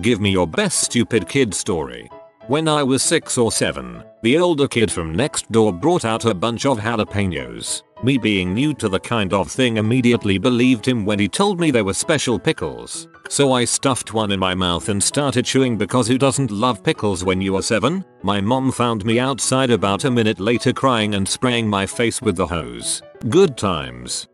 Give me your best stupid kid story. When I was 6 or 7, the older kid from next door brought out a bunch of jalapenos. Me being new to the kind of thing immediately believed him when he told me they were special pickles. So I stuffed one in my mouth and started chewing because who doesn't love pickles when you are 7? My mom found me outside about a minute later crying and spraying my face with the hose. Good times.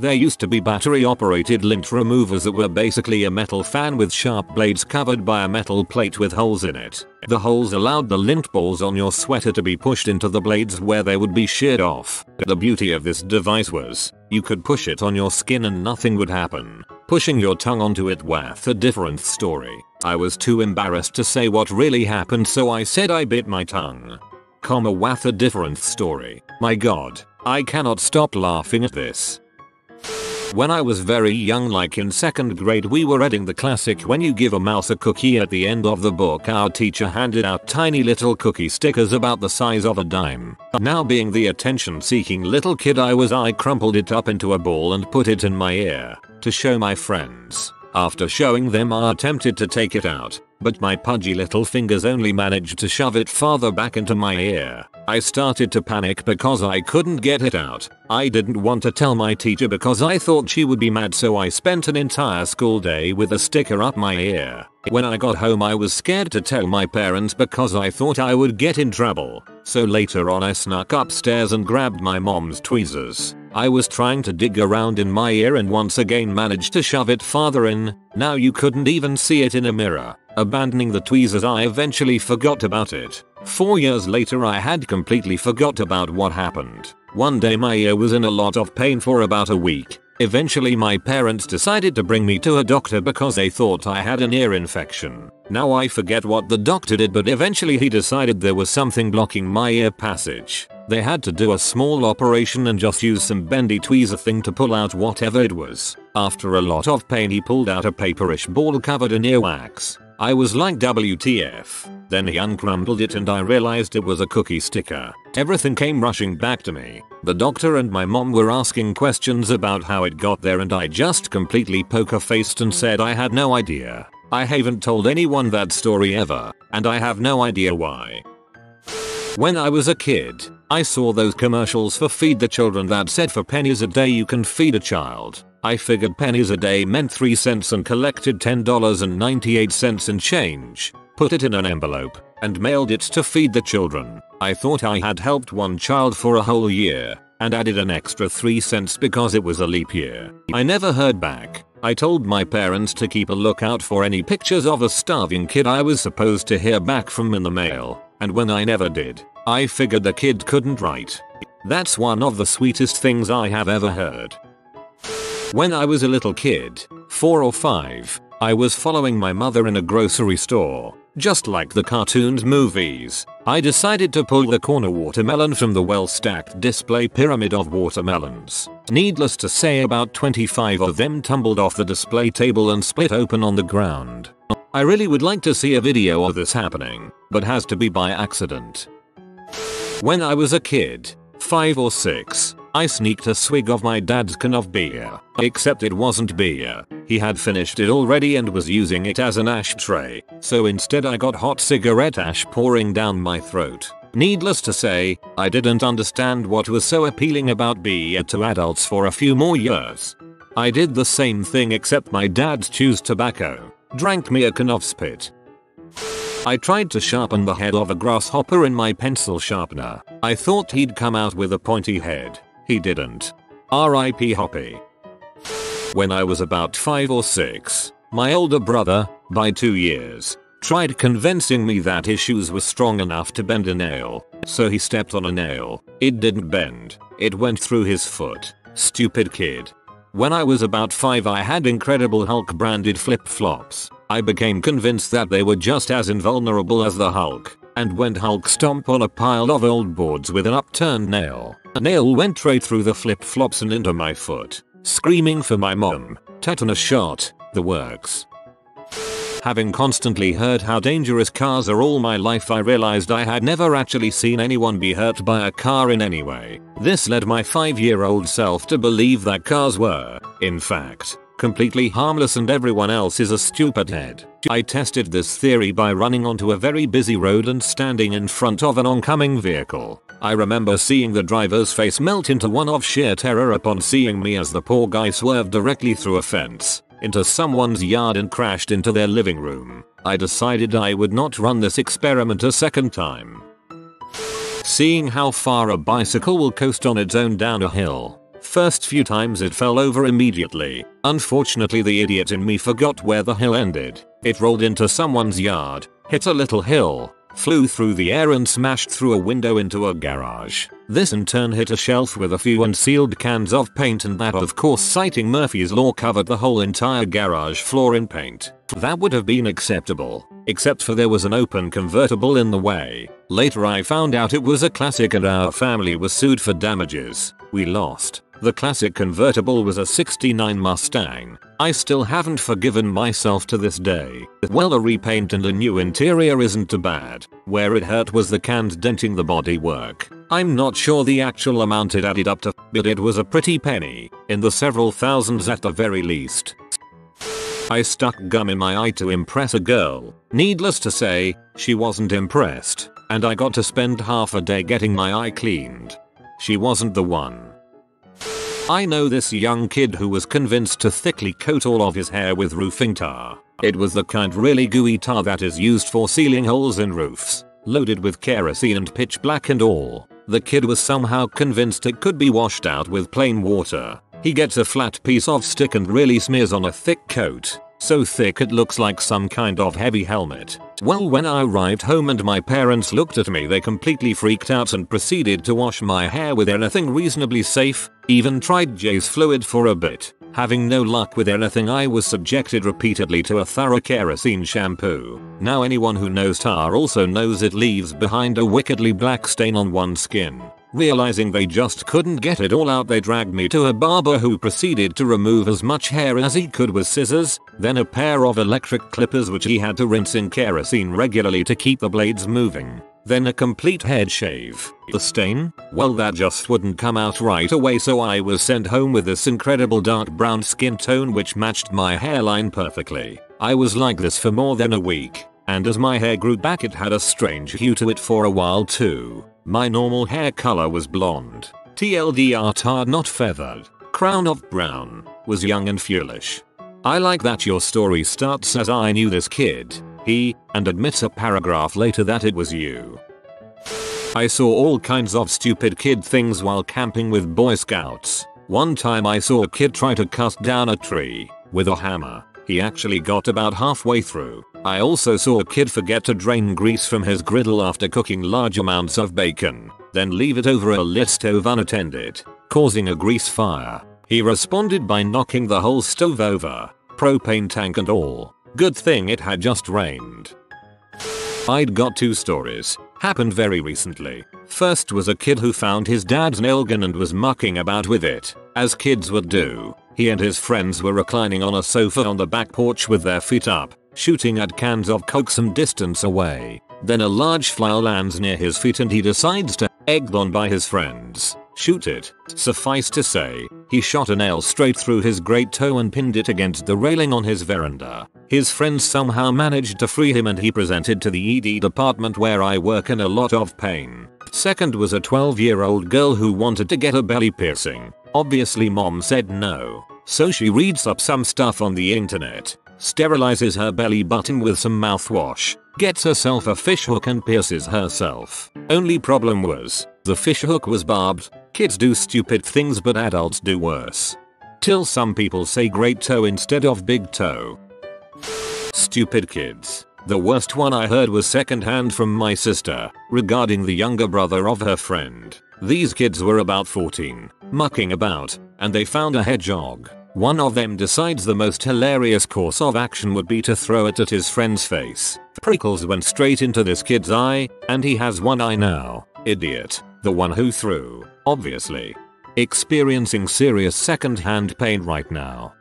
There used to be battery operated lint removers that were basically a metal fan with sharp blades covered by a metal plate with holes in it. The holes allowed the lint balls on your sweater to be pushed into the blades where they would be sheared off. The beauty of this device was, you could push it on your skin and nothing would happen. Pushing your tongue onto it was a different story. I was too embarrassed to say what really happened, so I said I bit my tongue. Was a different story. My god, I cannot stop laughing at this. When I was very young, like in 2nd grade, we were reading the classic When You Give a Mouse a Cookie. At the end of the book, our teacher handed out tiny little cookie stickers about the size of a dime. Now being the attention-seeking little kid I crumpled it up into a ball and put it in my ear to show my friends. After showing them, I attempted to take it out, but my pudgy little fingers only managed to shove it farther back into my ear. I started to panic because I couldn't get it out. I didn't want to tell my teacher because I thought she would be mad, so I spent an entire school day with a sticker up my ear. When I got home, I was scared to tell my parents because I thought I would get in trouble. So later on, I snuck upstairs and grabbed my mom's tweezers. I was trying to dig around in my ear and once again managed to shove it farther in. Now you couldn't even see it in a mirror. Abandoning the tweezers, I eventually forgot about it. 4 years later, I had completely forgot about what happened. One day my ear was in a lot of pain for about a week. Eventually my parents decided to bring me to a doctor because they thought I had an ear infection. Now I forget what the doctor did, but eventually he decided there was something blocking my ear passage. They had to do a small operation and just use some bendy tweezer thing to pull out whatever it was. After a lot of pain, he pulled out a paperish ball covered in earwax. I was like, WTF. Then he uncrumbled it and I realized it was a cookie sticker. Everything came rushing back to me. The doctor and my mom were asking questions about how it got there, and I just completely poker-faced and said I had no idea. I haven't told anyone that story ever, and I have no idea why. When I was a kid, I saw those commercials for Feed the Children that said for pennies a day you can feed a child. I figured pennies a day meant 3 cents and collected $10.98 in change, put it in an envelope, and mailed it to Feed the Children. I thought I had helped one child for a whole year, and added an extra 3 cents because it was a leap year. I never heard back. I told my parents to keep a lookout for any pictures of a starving kid I was supposed to hear back from in the mail, and when I never did, I figured the kid couldn't write. That's one of the sweetest things I have ever heard. When I was a little kid, 4 or 5, I was following my mother in a grocery store. Just like the cartoons movies, I decided to pull the corner watermelon from the well-stacked display pyramid of watermelons. Needless to say, about 25 of them tumbled off the display table and split open on the ground. I really would like to see a video of this happening, but has to be by accident. When I was a kid, 5 or 6, I sneaked a swig of my dad's can of beer. Except it wasn't beer. He had finished it already and was using it as an ashtray. So instead I got hot cigarette ash pouring down my throat. Needless to say, I didn't understand what was so appealing about beer to adults for a few more years. I did the same thing, except my dad chose tobacco. Drank me a can of spit. I tried to sharpen the head of a grasshopper in my pencil sharpener. I thought he'd come out with a pointy head. He didn't. R.I.P. Hoppy. When I was about 5 or 6, my older brother, by 2 years, tried convincing me that his shoes were strong enough to bend a nail. So he stepped on a nail. It didn't bend. It went through his foot. Stupid kid. When I was about 5, I had Incredible Hulk branded flip-flops. I became convinced that they were just as invulnerable as the Hulk, and went Hulk stomp on a pile of old boards with an upturned nail. A nail went right through the flip-flops and into my foot. Screaming for my mom, tetanus shot, the works. Having constantly heard how dangerous cars are all my life, I realized I had never actually seen anyone be hurt by a car in any way. This led my 5-year-old self to believe that cars were, in fact, completely harmless and everyone else is a stupid head. I tested this theory by running onto a very busy road and standing in front of an oncoming vehicle. I remember seeing the driver's face melt into one of sheer terror upon seeing me as the poor guy swerved directly through a fence into someone's yard and crashed into their living room. I decided I would not run this experiment a second time. Seeing how far a bicycle will coast on its own down a hill. First few times it fell over immediately. Unfortunately, the idiot in me forgot where the hill ended. It rolled into someone's yard, hit a little hill, flew through the air and smashed through a window into a garage. This in turn hit a shelf with a few unsealed cans of paint, and that, of course, citing Murphy's Law, covered the whole entire garage floor in paint. That would have been acceptable, except for there was an open convertible in the way. Later I found out it was a classic and our family was sued for damages. We lost. The classic convertible was a '69 Mustang. I still haven't forgiven myself to this day. Well, a repaint and a new interior isn't too bad. Where it hurt was the cans denting the bodywork. I'm not sure the actual amount it added up to, but it was a pretty penny, in the several thousands at the very least. I stuck gum in my eye to impress a girl. Needless to say, she wasn't impressed, and I got to spend half a day getting my eye cleaned. She wasn't the one. I know this young kid who was convinced to thickly coat all of his hair with roofing tar. It was the kind really gooey tar that is used for sealing holes in roofs, loaded with kerosene and pitch black and all. The kid was somehow convinced it could be washed out with plain water. He gets a flat piece of stick and really smears on a thick coat, so thick it looks like some kind of heavy helmet. Well, when I arrived home and my parents looked at me, they completely freaked out and proceeded to wash my hair with anything reasonably safe, even tried J's fluid for a bit. Having no luck with anything, I was subjected repeatedly to a thorough kerosene shampoo. Now anyone who knows tar also knows it leaves behind a wickedly black stain on one's skin. Realizing they just couldn't get it all out, they dragged me to a barber who proceeded to remove as much hair as he could with scissors, then a pair of electric clippers which he had to rinse in kerosene regularly to keep the blades moving, then a complete head shave. The stain? Well, that just wouldn't come out right away, so I was sent home with this incredible dark brown skin tone which matched my hairline perfectly. I was like this for more than a week, and as my hair grew back it had a strange hue to it for a while too. My normal hair color was blonde. TLDR, tarred not feathered, crown of brown, was young and foolish. I like that your story starts as "I knew this kid, he," and admits a paragraph later that it was you. I saw all kinds of stupid kid things while camping with Boy Scouts. One time I saw a kid try to cut down a tree with a hammer. He actually got about halfway through. I also saw a kid forget to drain grease from his griddle after cooking large amounts of bacon, then leave it over a lit stove unattended, causing a grease fire. He responded by knocking the whole stove over, propane tank and all. Good thing it had just rained. I'd got two stories. Happened very recently. First was a kid who found his dad's nail gun and was mucking about with it, as kids would do. He and his friends were reclining on a sofa on the back porch with their feet up, shooting at cans of Coke some distance away. Then a large fly lands near his feet and he decides to, egged on by his friends, shoot it. Suffice to say, he shot a nail straight through his great toe and pinned it against the railing on his veranda. His friends somehow managed to free him and he presented to the ED department where I work in a lot of pain. Second was a 12-year-old girl who wanted to get a belly piercing. Obviously mom said no. So she reads up some stuff on the internet, sterilizes her belly button with some mouthwash, gets herself a fish hook and pierces herself. Only problem was, the fish hook was barbed. Kids do stupid things, but adults do worse. Till some people say great toe instead of big toe. Stupid kids. The worst one I heard was secondhand from my sister, regarding the younger brother of her friend. These kids were about 14, mucking about, and they found a hedgehog. One of them decides the most hilarious course of action would be to throw it at his friend's face. Prickles went straight into this kid's eye, and he has one eye now. Idiot. The one who threw, obviously. Experiencing serious secondhand pain right now.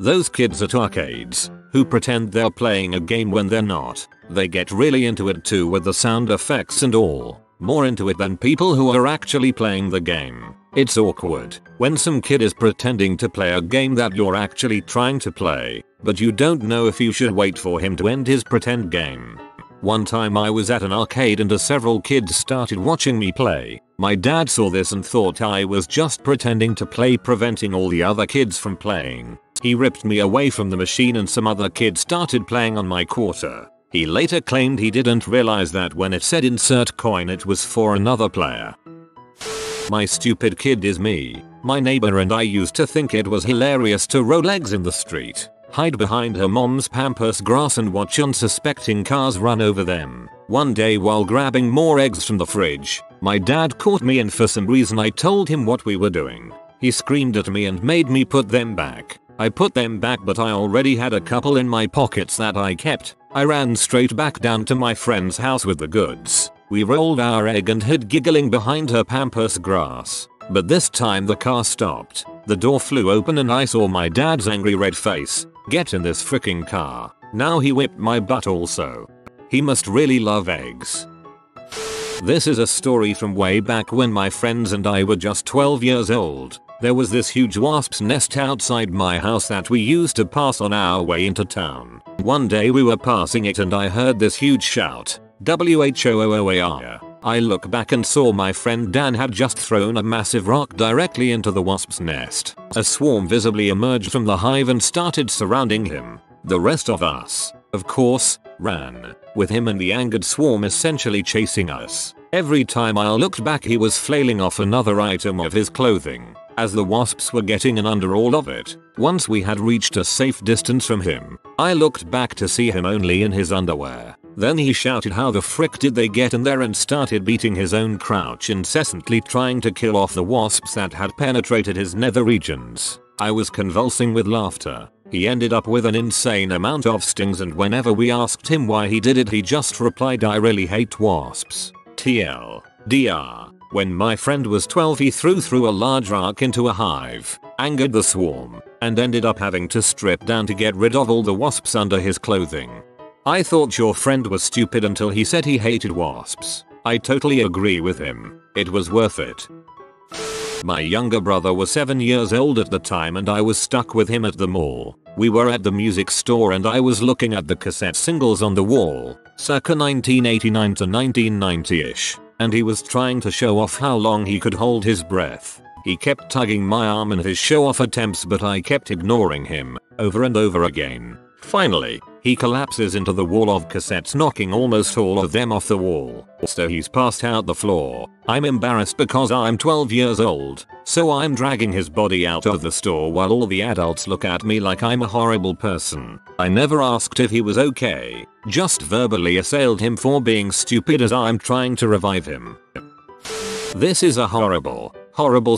Those kids at arcades, who pretend they're playing a game when they're not. They get really into it too, with the sound effects and all. More into it than people who are actually playing the game. It's awkward when some kid is pretending to play a game that you're actually trying to play, but you don't know if you should wait for him to end his pretend game. One time I was at an arcade and several kids started watching me play. My dad saw this and thought I was just pretending to play, preventing all the other kids from playing. He ripped me away from the machine and some other kid started playing on my quarter. He later claimed he didn't realize that when it said insert coin it was for another player. My stupid kid is me. My neighbor and I used to think it was hilarious to roll eggs in the street, hide behind her mom's Pampas grass and watch unsuspecting cars run over them. One day while grabbing more eggs from the fridge, my dad caught me and for some reason I told him what we were doing. He screamed at me and made me put them back. I put them back, but I already had a couple in my pockets that I kept. I ran straight back down to my friend's house with the goods. We rolled our egg and hid giggling behind her Pampas grass. But this time the car stopped, the door flew open and I saw my dad's angry red face. Get in this freaking car. Now he whipped my butt also. He must really love eggs. This is a story from way back when my friends and I were just 12 years old. There was this huge wasp's nest outside my house that we used to pass on our way into town. One day we were passing it and I heard this huge shout. WHOOOAR. I look back and saw my friend Dan had just thrown a massive rock directly into the wasp's nest. A swarm visibly emerged from the hive and started surrounding him. The rest of us, of course, ran, with him and the angered swarm essentially chasing us. Every time I looked back he was flailing off another item of his clothing, as the wasps were getting in under all of it. Once we had reached a safe distance from him, I looked back to see him only in his underwear. Then he shouted, "How the frick did they get in there?" and started beating his own crouch, incessantly trying to kill off the wasps that had penetrated his nether regions. I was convulsing with laughter. He ended up with an insane amount of stings, and whenever we asked him why he did it he just replied, "I really hate wasps." TLDR. When my friend was 12 he threw a large rock into a hive, angered the swarm, and ended up having to strip down to get rid of all the wasps under his clothing. I thought your friend was stupid until he said he hated wasps. I totally agree with him. It was worth it. My younger brother was 7 years old at the time and I was stuck with him at the mall. We were at the music store and I was looking at the cassette singles on the wall, circa 1989 to 1990-ish, and he was trying to show off how long he could hold his breath. He kept tugging my arm in his show-off attempts, but I kept ignoring him, over and over again. Finally, he collapses into the wall of cassettes, knocking almost all of them off the wall, so he's passed out the floor. I'm embarrassed because I'm 12 years old, so I'm dragging his body out of the store while all the adults look at me like I'm a horrible person. I never asked if he was okay, just verbally assailed him for being stupid as I'm trying to revive him. This is a horrible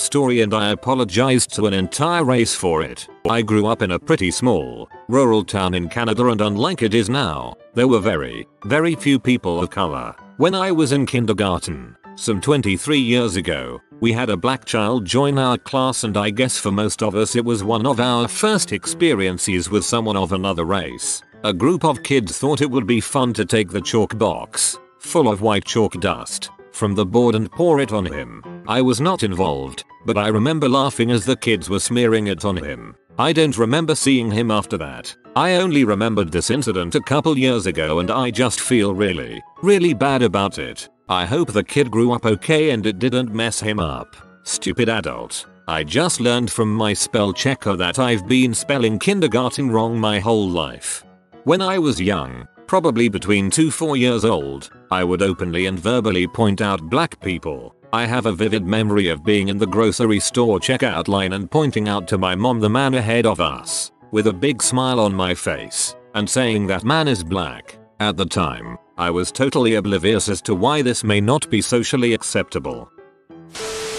story and I apologize to an entire race for it. I grew up in a pretty small, rural town in Canada, and unlike it is now, there were very, very few people of color. When I was in kindergarten, some 23 years ago, we had a black child join our class, and I guess for most of us it was one of our first experiences with someone of another race. A group of kids thought it would be fun to take the chalk box, full of white chalk dust, from the board and pour it on him. I was not involved, but I remember laughing as the kids were smearing it on him. I don't remember seeing him after that. I only remembered this incident a couple years ago and I just feel really, really bad about it. I hope the kid grew up okay and it didn't mess him up. Stupid adult. I just learned from my spell checker that I've been spelling kindergarten wrong my whole life. When I was young, probably between 2-4 years old, I would openly and verbally point out black people. I have a vivid memory of being in the grocery store checkout line and pointing out to my mom the man ahead of us, with a big smile on my face, and saying that man is black. At the time, I was totally oblivious as to why this may not be socially acceptable.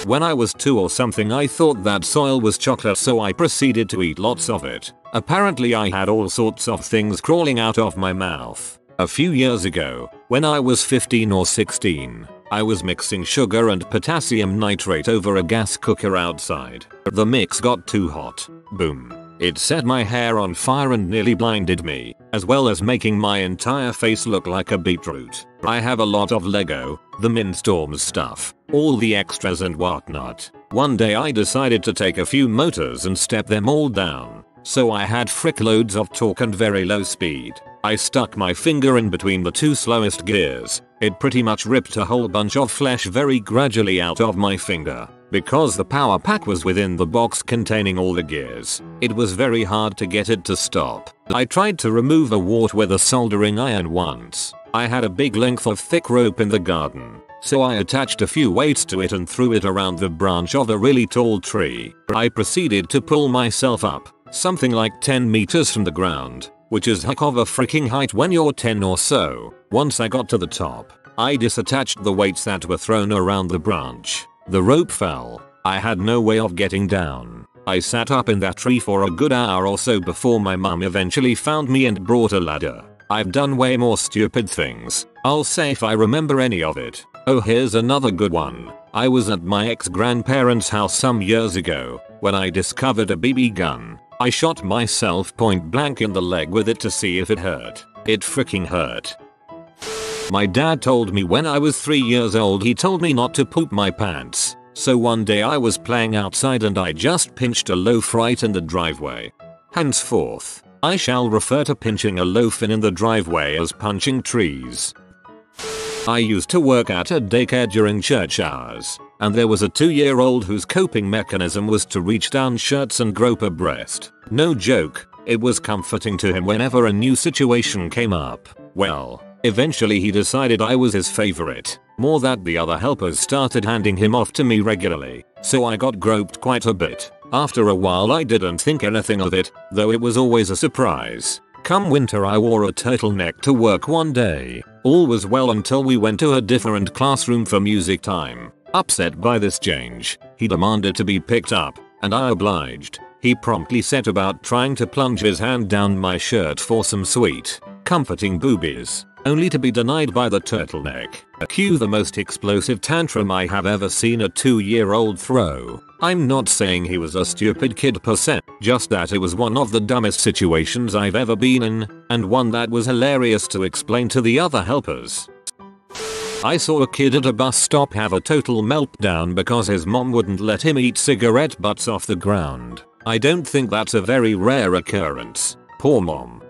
When I was 2 or something I thought that soil was chocolate, so I proceeded to eat lots of it. Apparently I had all sorts of things crawling out of my mouth. A few years ago, when I was 15 or 16, I was mixing sugar and potassium nitrate over a gas cooker outside. The mix got too hot. Boom. It set my hair on fire and nearly blinded me, as well as making my entire face look like a beetroot. I have a lot of Lego, the Mindstorms stuff, all the extras and whatnot. One day I decided to take a few motors and step them all down. So I had frickloads of torque and very low speed. I stuck my finger in between the two slowest gears. It pretty much ripped a whole bunch of flesh very gradually out of my finger. Because the power pack was within the box containing all the gears, it was very hard to get it to stop. I tried to remove a wart with a soldering iron once. I had a big length of thick rope in the garden, so I attached a few weights to it and threw it around the branch of a really tall tree. I proceeded to pull myself up, something like 10 meters from the ground, which is heck of a freaking height when you're 10 or so. Once I got to the top, I disattached the weights that were thrown around the branch. The rope fell. I had no way of getting down. I sat up in that tree for a good hour or so before my mum eventually found me and brought a ladder. I've done way more stupid things, I'll say, if I remember any of it. Oh, here's another good one. I was at my ex-grandparents' house some years ago when I discovered a BB gun. I shot myself point blank in the leg with it to see if it hurt. It freaking hurt. My dad told me when I was 3 years old, he told me not to poop my pants. So one day I was playing outside and I just pinched a loaf right in the driveway. Henceforth, I shall refer to pinching a loaf in the driveway as punching trees. I used to work at a daycare during church hours, and there was a 2-year-old whose coping mechanism was to reach down shirts and grope her breast. No joke, it was comforting to him whenever a new situation came up. Well, eventually he decided I was his favorite, more that the other helpers started handing him off to me regularly, so I got groped quite a bit. After a while I didn't think anything of it, though it was always a surprise. Come winter I wore a turtleneck to work one day. All was well until we went to a different classroom for music time. Upset by this change, he demanded to be picked up, and I obliged. He promptly set about trying to plunge his hand down my shirt for some sweet, comforting boobies, only to be denied by the turtleneck. Cue the most explosive tantrum I have ever seen a 2-year-old throw. I'm not saying he was a stupid kid per se, just that it was one of the dumbest situations I've ever been in, and one that was hilarious to explain to the other helpers. I saw a kid at a bus stop have a total meltdown because his mom wouldn't let him eat cigarette butts off the ground. I don't think that's a very rare occurrence. Poor mom.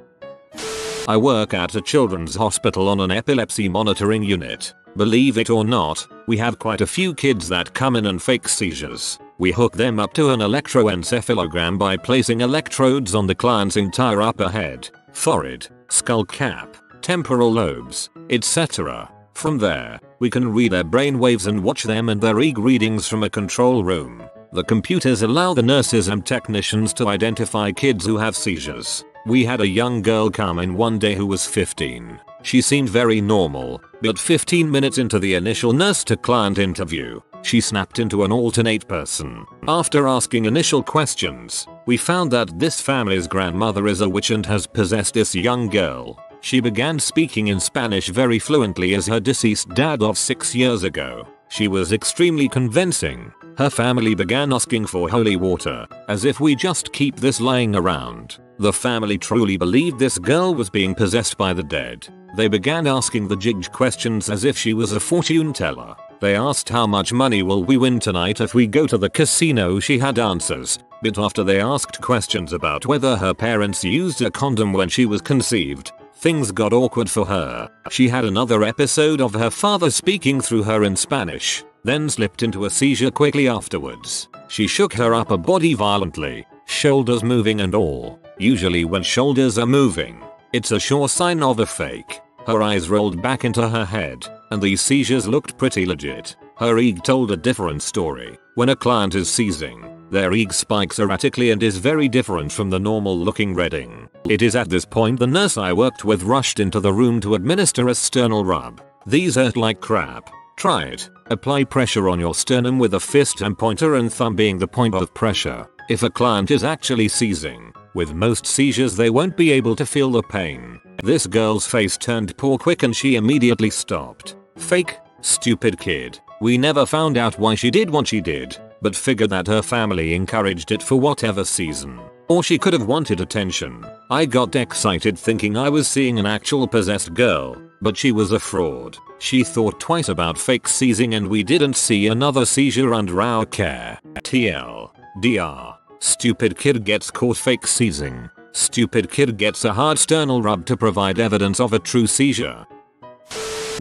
I work at a children's hospital on an epilepsy monitoring unit. Believe it or not, we have quite a few kids that come in and fake seizures. We hook them up to an electroencephalogram by placing electrodes on the client's entire upper head, forehead, skull cap, temporal lobes, etc. From there, we can read their brain waves and watch them and their EEG readings from a control room. The computers allow the nurses and technicians to identify kids who have seizures. We had a young girl come in one day who was 15. She seemed very normal, but 15 minutes into the initial nurse-to-client interview, she snapped into an alternate person. After asking initial questions, we found that this family's grandmother is a witch and has possessed this young girl. She began speaking in Spanish very fluently as her deceased dad of 6 years ago. She was extremely convincing. Her family began asking for holy water, as if we just keep this lying around. The family truly believed this girl was being possessed by the dead. They began asking the jig questions as if she was a fortune teller. They asked how much money will we win tonight if we go to the casino. She had answers, but after they asked questions about whether her parents used a condom when she was conceived, things got awkward for her. She had another episode of her father speaking through her in Spanish, then slipped into a seizure quickly afterwards. She shook her upper body violently, shoulders moving and all. Usually when shoulders are moving, it's a sure sign of a fake. Her eyes rolled back into her head, and these seizures looked pretty legit. Her EEG told a different story. When a client is seizing, their EEG spikes erratically and is very different from the normal looking reading. It is at this point the nurse I worked with rushed into the room to administer a sternal rub. These hurt like crap. Try it. Apply pressure on your sternum with a fist and pointer and thumb being the point of pressure. If a client is actually seizing, with most seizures they won't be able to feel the pain. This girl's face turned poor quick and she immediately stopped. Fake, stupid kid. We never found out why she did what she did, but figured that her family encouraged it for whatever season. Or she could have wanted attention. I got excited thinking I was seeing an actual possessed girl, but she was a fraud. She thought twice about fake seizing and we didn't see another seizure and row care. TL. DR. Stupid kid gets caught fake seizing. Stupid kid gets a hard sternal rub to provide evidence of a true seizure.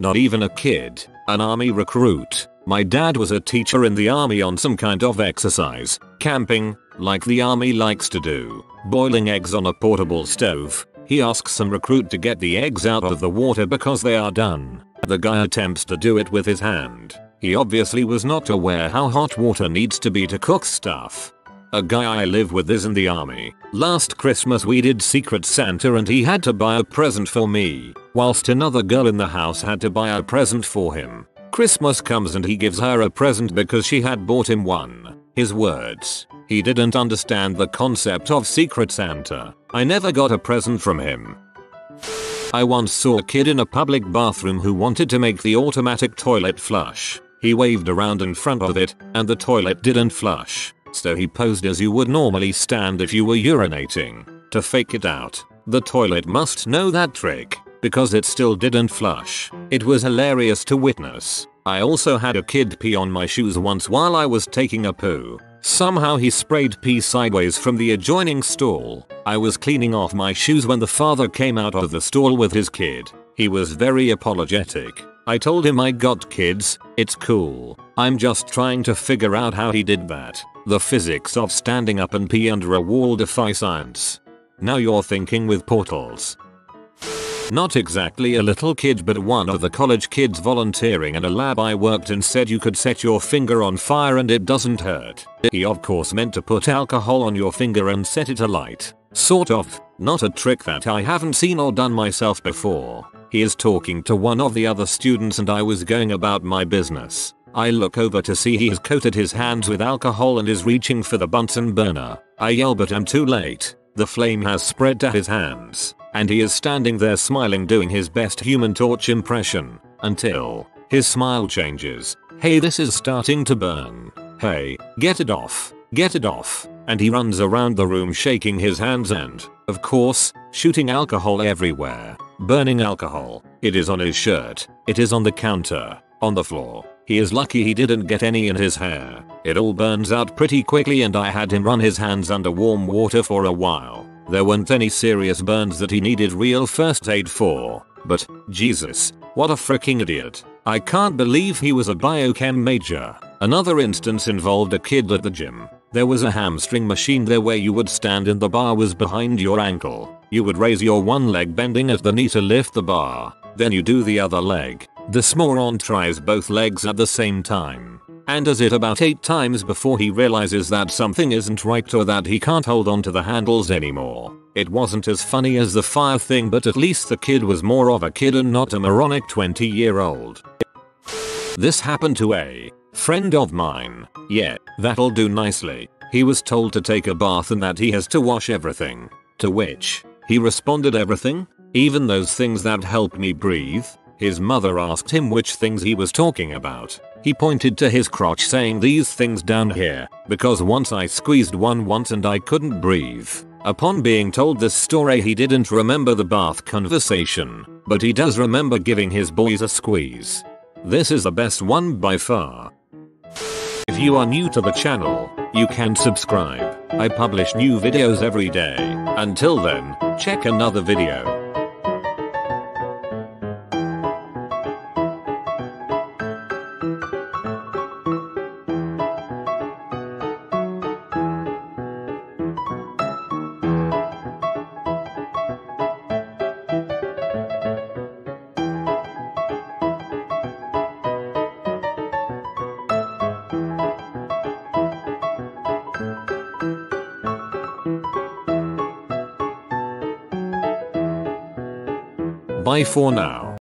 Not even a kid, an army recruit. My dad was a teacher in the army on some kind of exercise, camping, like the army likes to do, boiling eggs on a portable stove. He asks some recruit to get the eggs out of the water because they are done. The guy attempts to do it with his hand. He obviously was not aware how hot water needs to be to cook stuff. A guy I live with is in the army. Last Christmas we did Secret Santa and he had to buy a present for me, whilst another girl in the house had to buy a present for him. Christmas comes and he gives her a present because she had bought him one. His words. He didn't understand the concept of Secret Santa. I never got a present from him. I once saw a kid in a public bathroom who wanted to make the automatic toilet flush. He waved around in front of it, and the toilet didn't flush. So he posed as you would normally stand if you were urinating. To fake it out, the toilet must know that trick, because it still didn't flush. It was hilarious to witness. I also had a kid pee on my shoes once while I was taking a poo. Somehow he sprayed pee sideways from the adjoining stall. I was cleaning off my shoes when the father came out of the stall with his kid. He was very apologetic. I told him I got kids, it's cool. I'm just trying to figure out how he did that. The physics of standing up and pee under a wall defy science. Now you're thinking with portals. Not exactly a little kid, but one of the college kids volunteering in a lab I worked in said you could set your finger on fire and it doesn't hurt. He of course meant to put alcohol on your finger and set it alight. Sort of, not a trick that I haven't seen or done myself before. He is talking to one of the other students and I was going about my business. I look over to see he has coated his hands with alcohol and is reaching for the Bunsen burner. I yell but I'm too late. The flame has spread to his hands, and he is standing there smiling, doing his best Human Torch impression, until his smile changes. Hey, this is starting to burn. Hey, get it off. Get it off. And he runs around the room shaking his hands and, of course, shooting alcohol everywhere. Burning alcohol. It is on his shirt. It is on the counter. On the floor. He is lucky he didn't get any in his hair. It all burns out pretty quickly and I had him run his hands under warm water for a while. There weren't any serious burns that he needed real first aid for, but, Jesus, what a freaking idiot. I can't believe he was a biochem major. Another instance involved a kid at the gym. There was a hamstring machine there where you would stand and the bar was behind your ankle. You would raise your one leg bending at the knee to lift the bar. Then you do the other leg. This moron tries both legs at the same time, and does it about 8 times before he realizes that something isn't right or that he can't hold on to the handles anymore. It wasn't as funny as the fire thing, but at least the kid was more of a kid and not a moronic 20-year-old. This happened to a friend of mine. Yeah, that'll do nicely. He was told to take a bath and that he has to wash everything. To which, he responded everything? Even those things that help me breathe? His mother asked him which things he was talking about. He pointed to his crotch saying these things down here, because once I squeezed one once and I couldn't breathe. Upon being told this story, he didn't remember the bath conversation, but he does remember giving his boys a squeeze. This is the best one by far. If you are new to the channel, you can subscribe. I publish new videos every day. Until then, check another video. Bye for now.